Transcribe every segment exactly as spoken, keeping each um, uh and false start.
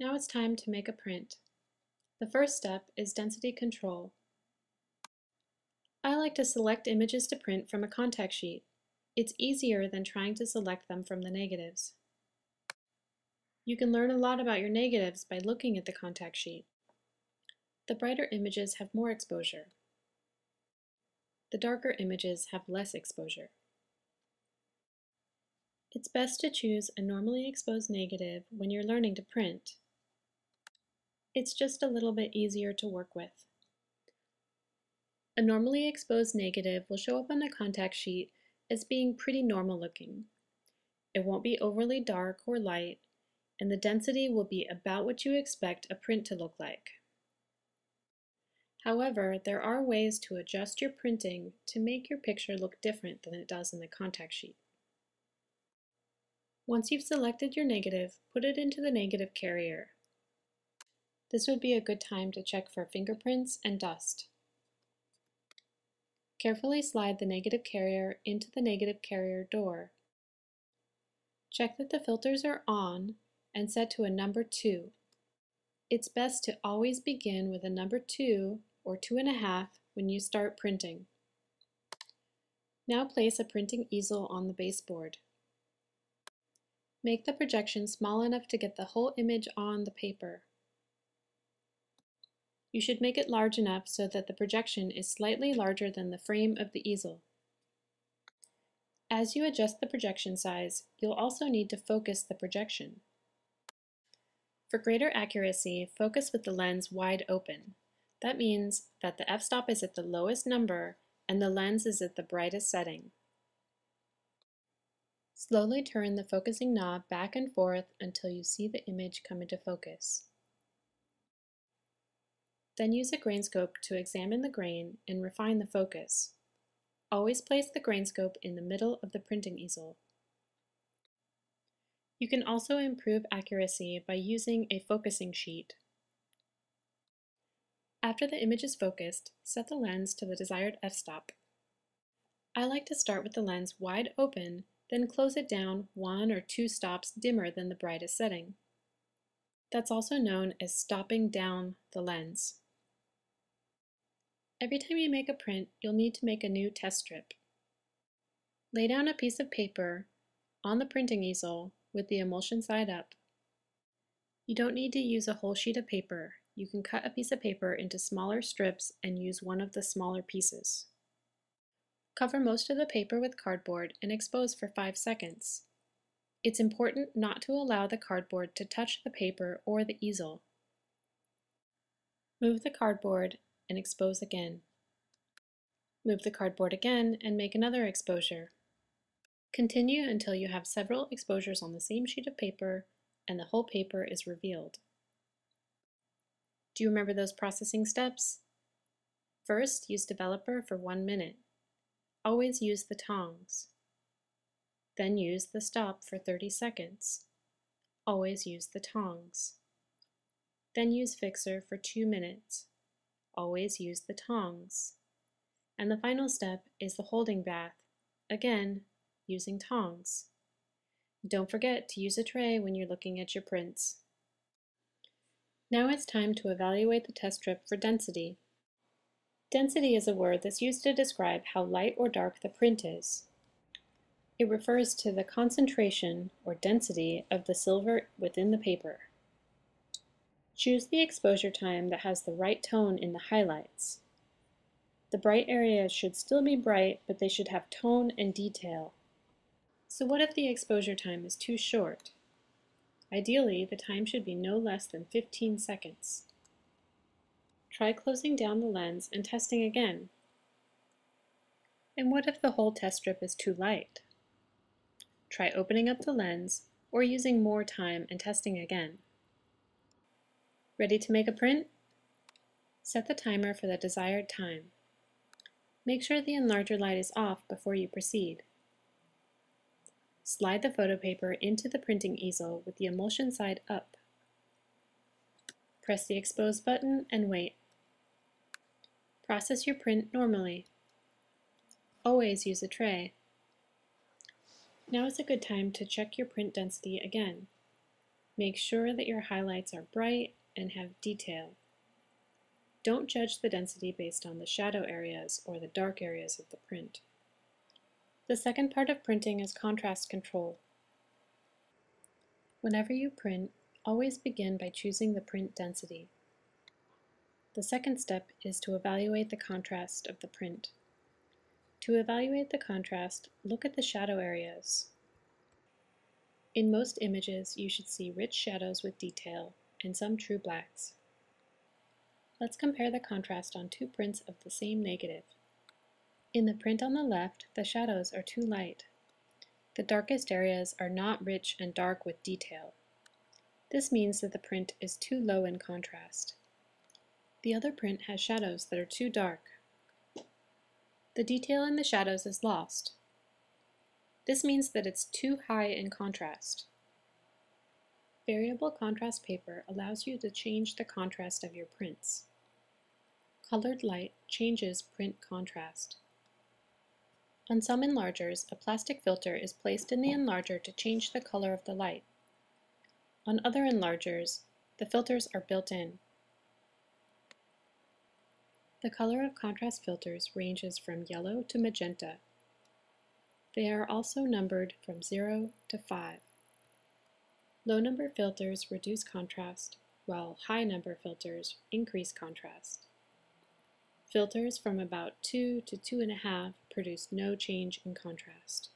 Now it's time to make a print. The first step is density control. I like to select images to print from a contact sheet. It's easier than trying to select them from the negatives. You can learn a lot about your negatives by looking at the contact sheet. The brighter images have more exposure. The darker images have less exposure. It's best to choose a normally exposed negative when you're learning to print. It's just a little bit easier to work with. A normally exposed negative will show up on the contact sheet as being pretty normal looking. It won't be overly dark or light, and the density will be about what you expect a print to look like. However, there are ways to adjust your printing to make your picture look different than it does in the contact sheet. Once you've selected your negative, put it into the negative carrier. This would be a good time to check for fingerprints and dust. Carefully slide the negative carrier into the negative carrier door. Check that the filters are on and set to a number two. It's best to always begin with a number two or two and a half when you start printing. Now place a printing easel on the baseboard. Make the projection small enough to get the whole image on the paper. You should make it large enough so that the projection is slightly larger than the frame of the easel. As you adjust the projection size, you'll also need to focus the projection. For greater accuracy, focus with the lens wide open. That means that the f-stop is at the lowest number and the lens is at the brightest setting. Slowly turn the focusing knob back and forth until you see the image come into focus. Then use a grain scope to examine the grain and refine the focus. Always place the grain scope in the middle of the printing easel. You can also improve accuracy by using a focusing sheet. After the image is focused, set the lens to the desired f-stop. I like to start with the lens wide open, then close it down one or two stops dimmer than the brightest setting. That's also known as stopping down the lens. Every time you make a print, you'll need to make a new test strip. Lay down a piece of paper on the printing easel with the emulsion side up. You don't need to use a whole sheet of paper. You can cut a piece of paper into smaller strips and use one of the smaller pieces. Cover most of the paper with cardboard and expose for five seconds. It's important not to allow the cardboard to touch the paper or the easel. Move the cardboard and expose again. Move the cardboard again and make another exposure. Continue until you have several exposures on the same sheet of paper and the whole paper is revealed. Do you remember those processing steps? First, use developer for one minute. Always use the tongs. Then use the stop for thirty seconds. Always use the tongs. Then use fixer for two minutes. Always use the tongs. And the final step is the holding bath, again, using tongs. Don't forget to use a tray when you're looking at your prints. Now it's time to evaluate the test strip for density. Density is a word that's used to describe how light or dark the print is. It refers to the concentration, or density, of the silver within the paper. Choose the exposure time that has the right tone in the highlights. The bright areas should still be bright, but they should have tone and detail. So what if the exposure time is too short? Ideally, the time should be no less than fifteen seconds. Try closing down the lens and testing again. And what if the whole test strip is too light? Try opening up the lens or using more time and testing again. Ready to make a print? Set the timer for the desired time. Make sure the enlarger light is off before you proceed. Slide the photo paper into the printing easel with the emulsion side up. Press the expose button and wait. Process your print normally. Always use a tray. Now is a good time to check your print density again. Make sure that your highlights are bright and have detail. Don't judge the density based on the shadow areas or the dark areas of the print. The second part of printing is contrast control. Whenever you print, always begin by choosing the print density. The second step is to evaluate the contrast of the print. To evaluate the contrast, look at the shadow areas. In most images, you should see rich shadows with detail and some true blacks. Let's compare the contrast on two prints of the same negative. In the print on the left, the shadows are too light. The darkest areas are not rich and dark with detail. This means that the print is too low in contrast. The other print has shadows that are too dark. The detail in the shadows is lost. This means that it's too high in contrast. Variable contrast paper allows you to change the contrast of your prints. Colored light changes print contrast. On some enlargers, a plastic filter is placed in the enlarger to change the color of the light. On other enlargers, the filters are built in. The color of contrast filters ranges from yellow to magenta. They are also numbered from zero to five. Low number filters reduce contrast, while high number filters increase contrast. Filters from about two to two point five produce no change in contrast.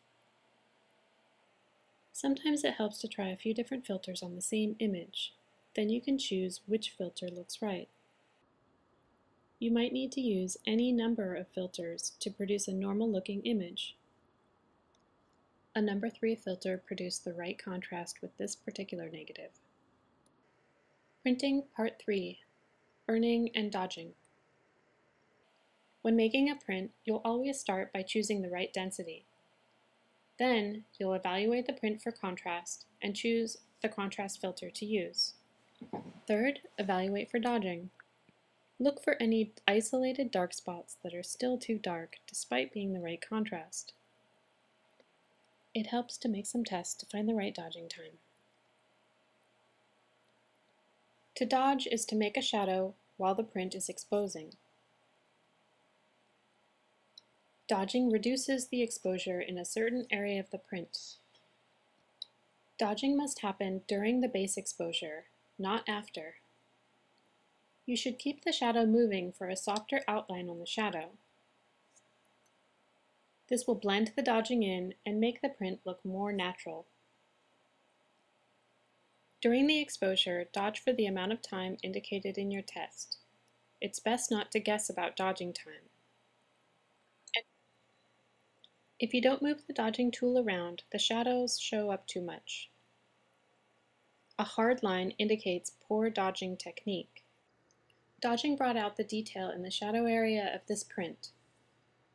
Sometimes it helps to try a few different filters on the same image. Then you can choose which filter looks right. You might need to use any number of filters to produce a normal-looking image. A number three filter produced the right contrast with this particular negative. Printing Part three, Burning and Dodging. When making a print, you'll always start by choosing the right density. Then, you'll evaluate the print for contrast and choose the contrast filter to use. Third, evaluate for dodging. Look for any isolated dark spots that are still too dark, despite being the right contrast. It helps to make some tests to find the right dodging time. To dodge is to make a shadow while the print is exposing. Dodging reduces the exposure in a certain area of the print. Dodging must happen during the base exposure, not after. You should keep the shadow moving for a softer outline on the shadow. This will blend the dodging in and make the print look more natural. During the exposure, dodge for the amount of time indicated in your test. It's best not to guess about dodging time. If you don't move the dodging tool around, the shadows show up too much. A hard line indicates poor dodging technique. Dodging brought out the detail in the shadow area of this print.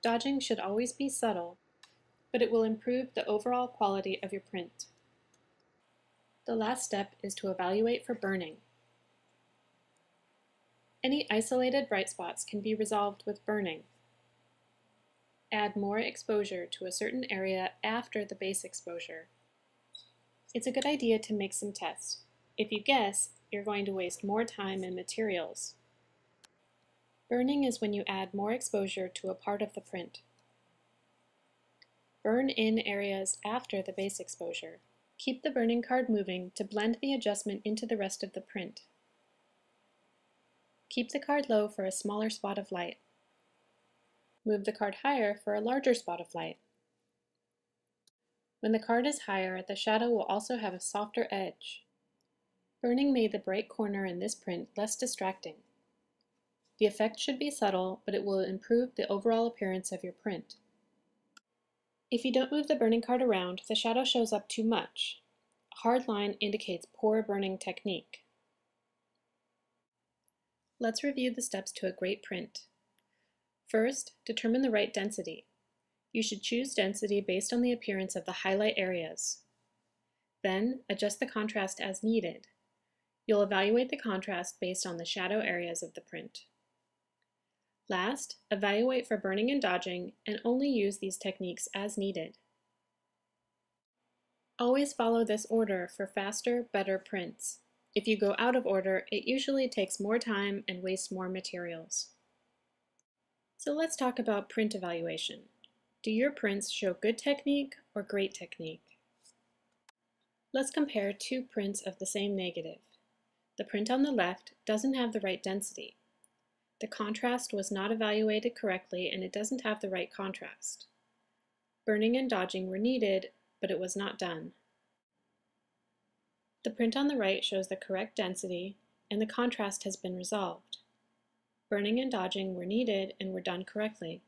Dodging should always be subtle, but it will improve the overall quality of your print. The last step is to evaluate for burning. Any isolated bright spots can be resolved with burning. Add more exposure to a certain area after the base exposure. It's a good idea to make some tests. If you guess, you're going to waste more time and materials. Burning is when you add more exposure to a part of the print. Burn in areas after the base exposure. Keep the burning card moving to blend the adjustment into the rest of the print. Keep the card low for a smaller spot of light. Move the card higher for a larger spot of light. When the card is higher, the shadow will also have a softer edge. Burning made the bright corner in this print less distracting. The effect should be subtle, but it will improve the overall appearance of your print. If you don't move the burning card around, the shadow shows up too much. A hard line indicates poor burning technique. Let's review the steps to a great print. First, determine the right density. You should choose density based on the appearance of the highlight areas. Then, adjust the contrast as needed. You'll evaluate the contrast based on the shadow areas of the print. Last, evaluate for burning and dodging and only use these techniques as needed. Always follow this order for faster, better prints. If you go out of order, it usually takes more time and wastes more materials. So let's talk about print evaluation. Do your prints show good technique or great technique? Let's compare two prints of the same negative. The print on the left doesn't have the right density. The contrast was not evaluated correctly and it doesn't have the right contrast. Burning and dodging were needed, but it was not done. The print on the right shows the correct density and the contrast has been resolved. Burning and dodging were needed and were done correctly.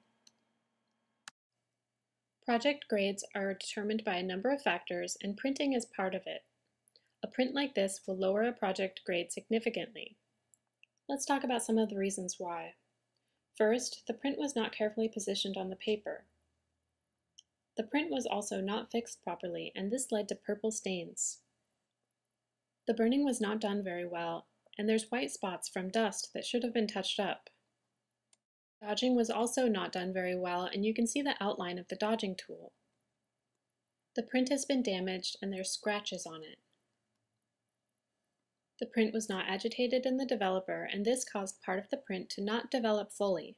Project grades are determined by a number of factors and printing is part of it. A print like this will lower a project grade significantly. Let's talk about some of the reasons why. First, the print was not carefully positioned on the paper. The print was also not fixed properly and this led to purple stains. The burning was not done very well, and there's white spots from dust that should have been touched up. Dodging was also not done very well, and you can see the outline of the dodging tool. The print has been damaged, and there's scratches on it. The print was not agitated in the developer, and this caused part of the print to not develop fully.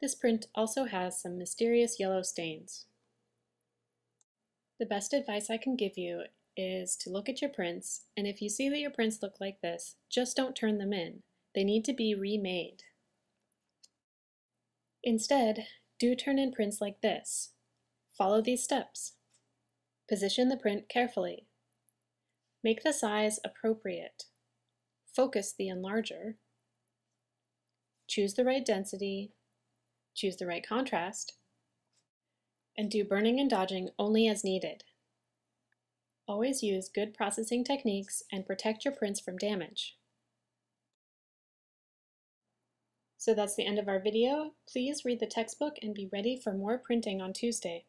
This print also has some mysterious yellow stains. The best advice I can give you is to look at your prints, and if you see that your prints look like this, just don't turn them in. They need to be remade. Instead, do turn in prints like this. Follow these steps. Position the print carefully. Make the size appropriate. Focus the enlarger. Choose the right density. Choose the right contrast. And do burning and dodging only as needed. Always use good processing techniques and protect your prints from damage. So that's the end of our video. Please read the textbook and be ready for more printing on Tuesday.